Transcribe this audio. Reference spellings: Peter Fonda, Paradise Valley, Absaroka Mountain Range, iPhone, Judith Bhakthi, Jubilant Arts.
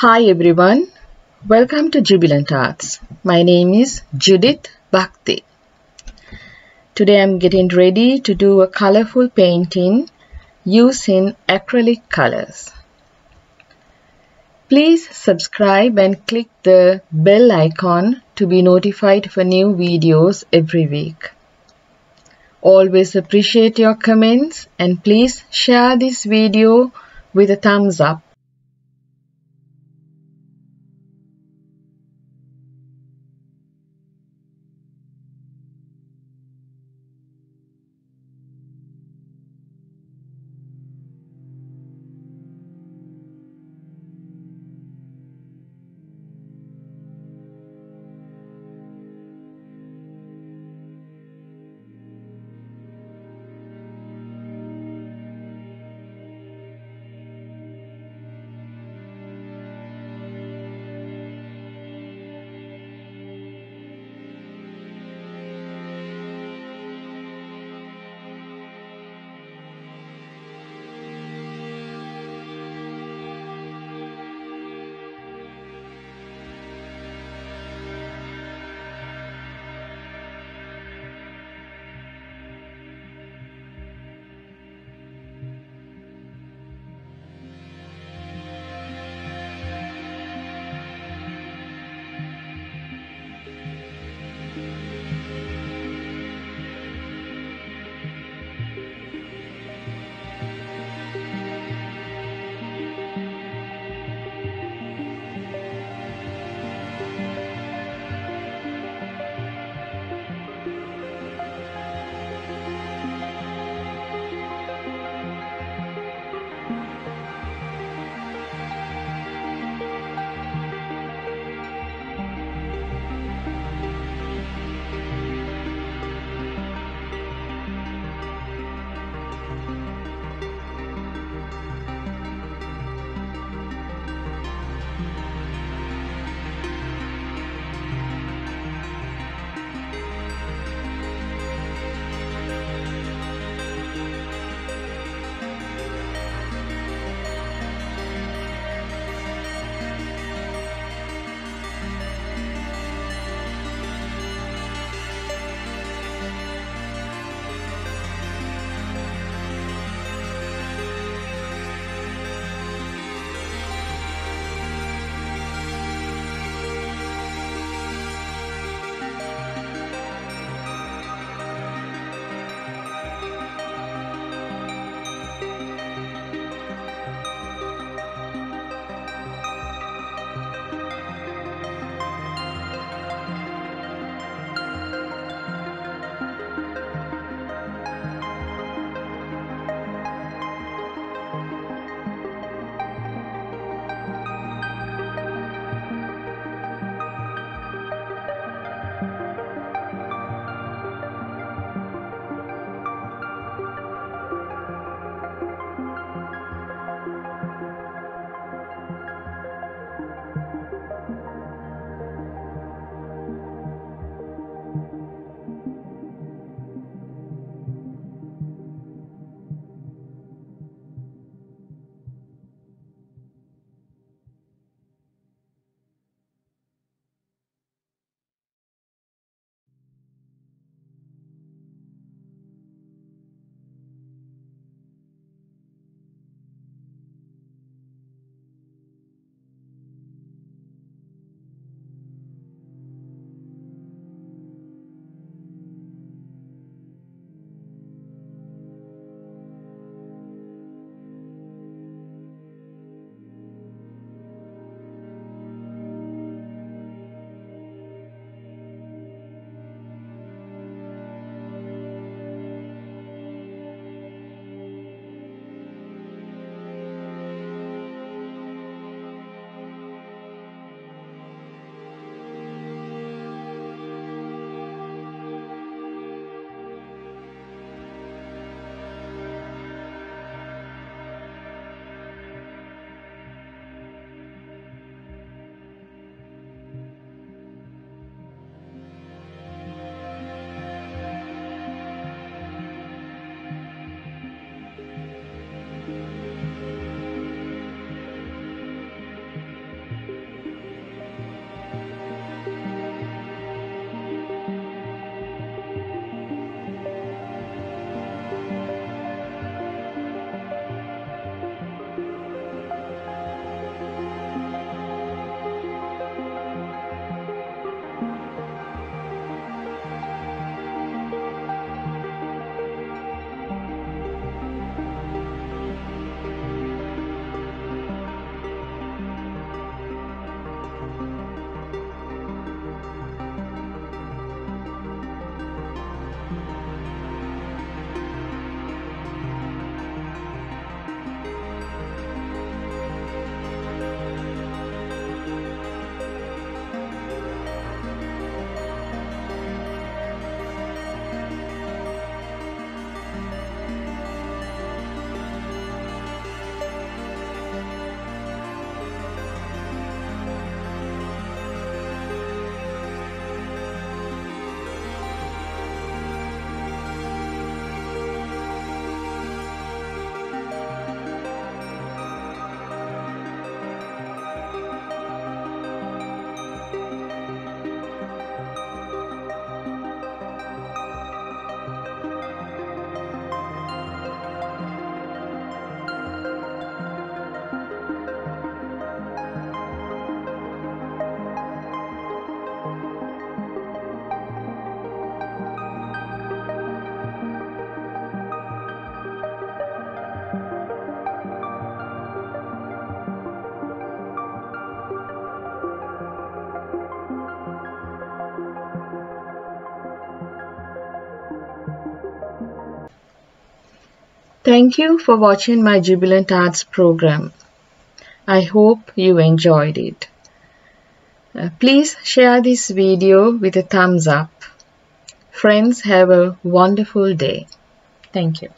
Hi everyone, welcome to Jubilant Arts. My name is Judith Bhakthi. Today I'm getting ready to do a colorful painting using acrylic colors. Please subscribe and click the bell icon to be notified for new videos every week. Always appreciate your comments and please share this video with a thumbs up. Thank you for watching my Jubilant Arts program. I hope you enjoyed it. Please share this video with a thumbs up. Friends, have a wonderful day. Thank you.